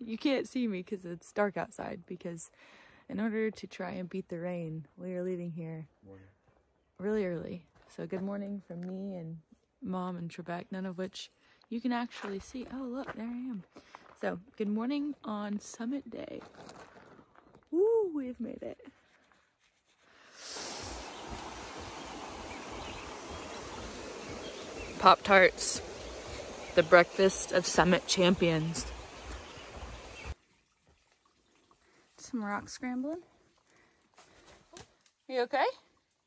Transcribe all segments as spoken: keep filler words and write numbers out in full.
you can't see me because it's dark outside, because in order to try and beat the rain, we are leaving here morning. really early. So good morning from me and Mom and Trebek, none of which you can actually see. Oh, look, there I am. So good morning on summit day. Woo, we've made it. Pop-Tarts, the breakfast of summit champions. Some rock scrambling. You okay?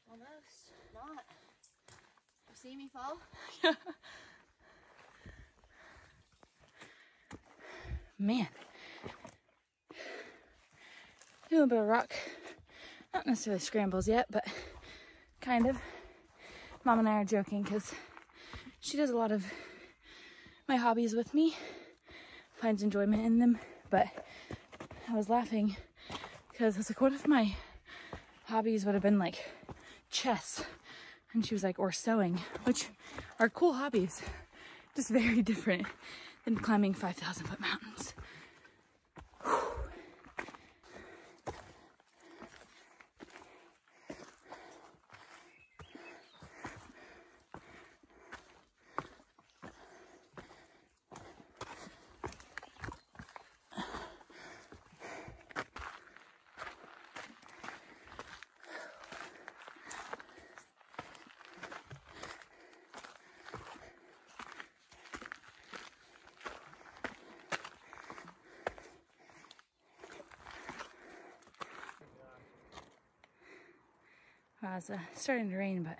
Almost not. You see me fall? Yeah. Man. A little bit of rock. Not necessarily scrambles yet, but kind of. Mom and I are joking because she does a lot of my hobbies with me, finds enjoyment in them, but I was laughing because I was like, what if my hobbies would have been like chess? And she was like, or sewing, which are cool hobbies, just very different than climbing five thousand foot mountains. Whew. Wow, it's uh, starting to rain, but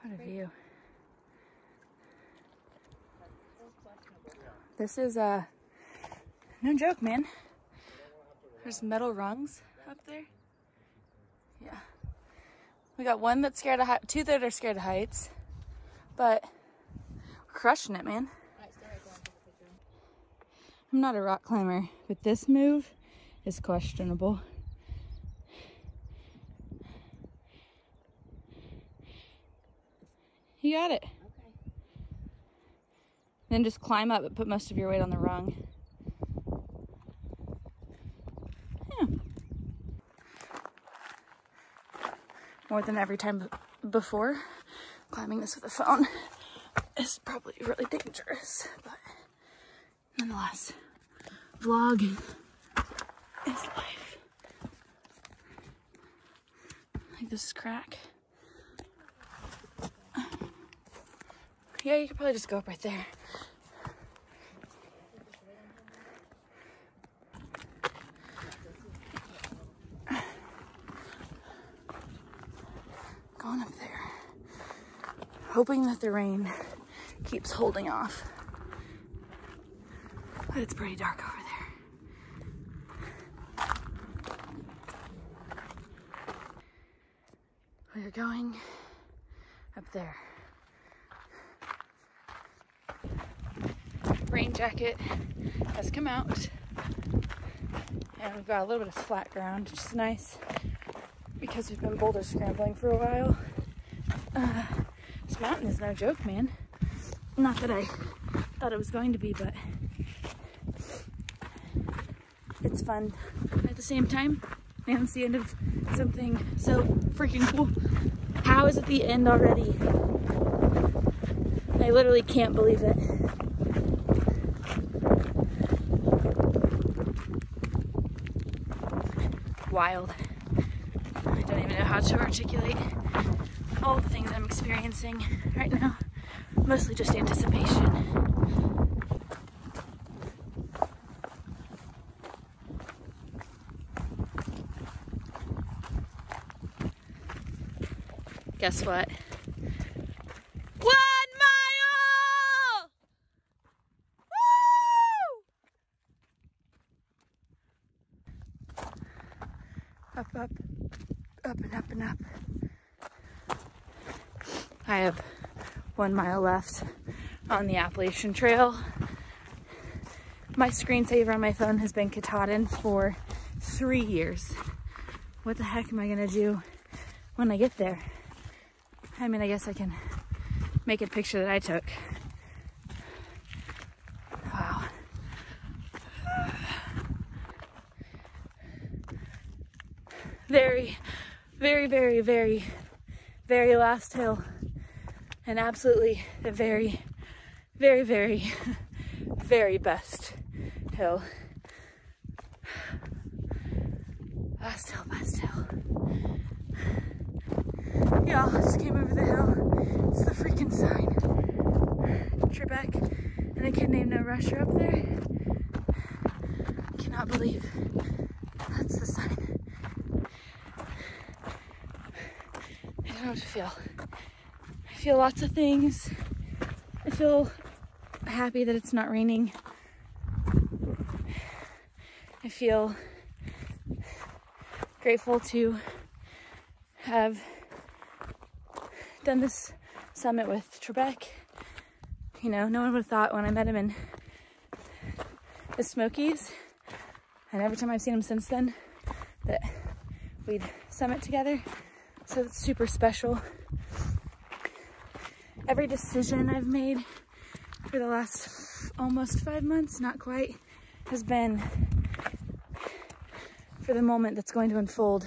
what a view. This is, uh, no joke, man. There's metal rungs up there. Yeah. We got one that's scared of heights, two that are scared of heights, but we're crushing it, man. I'm not a rock climber, but this move is questionable. You got it. Okay. Then just climb up and put most of your weight on the rung. Yeah. More than every time before, climbing this with a phone is probably really dangerous, but nonetheless, vlog is life. Like this crack. Yeah, you could probably just go up right there. Going up there. Hoping that the rain keeps holding off. But it's pretty dark over there. We're going up there. Rain jacket has come out and we've got a little bit of flat ground, which is nice because we've been boulder scrambling for a while. Uh, this mountain is no joke, man. Not that I thought it was going to be, but it's fun at the same time. And it's the end of something so freaking cool. How is it the end already? I literally can't believe it. Wild. I don't even know how to articulate all the things I'm experiencing right now. Mostly just anticipation. Guess what? Up, up and up and up. I have one mile left on the Appalachian Trail. My screensaver on my phone has been Katahdin for three years. What the heck am I gonna do when I get there? I mean, I guess I can make a picture that I took. Wow. very, very, very, very, very last hill. And absolutely the very, very, very, very best hill. Last hill, best hill. Y'all, just came over the hill. It's the freaking sign. Trebek and a kid named No Rush are up there. I cannot believe that's the sign. I don't know what to feel. I feel lots of things. I feel happy that it's not raining. I feel grateful to have done this summit with Trebek. You know, no one would have thought when I met him in the Smokies, and every time I've seen him since then, that we'd summit together. So it's super special. Every decision I've made for the last almost five months, not quite, has been for the moment that's going to unfold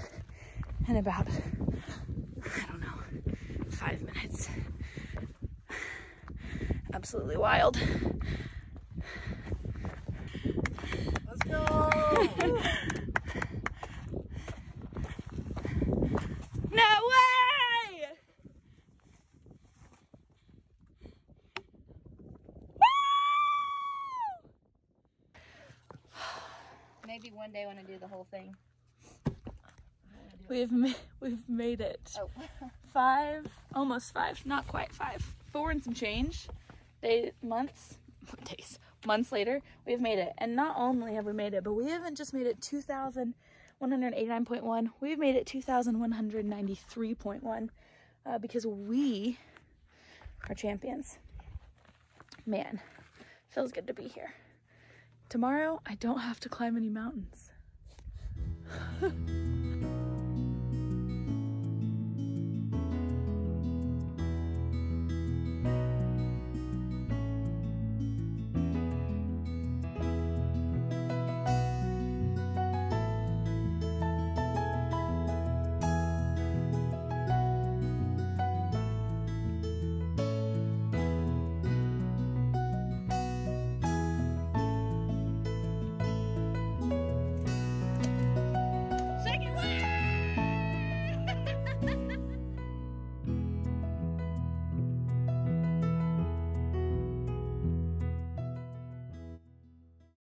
in about, I don't know, five minutes. Absolutely wild. Let's go! No way! Maybe one day when I do the whole thing. We've ma we've made it. Oh. Five, almost five, not quite five, four and some change. Day months, days, months later, we've made it. And not only have we made it, but we haven't just made it two thousand one hundred eighty-nine point one. We've made it two thousand one hundred ninety-three point one uh, because we are champions. Man, feels good to be here. Tomorrow, I don't have to climb any mountains.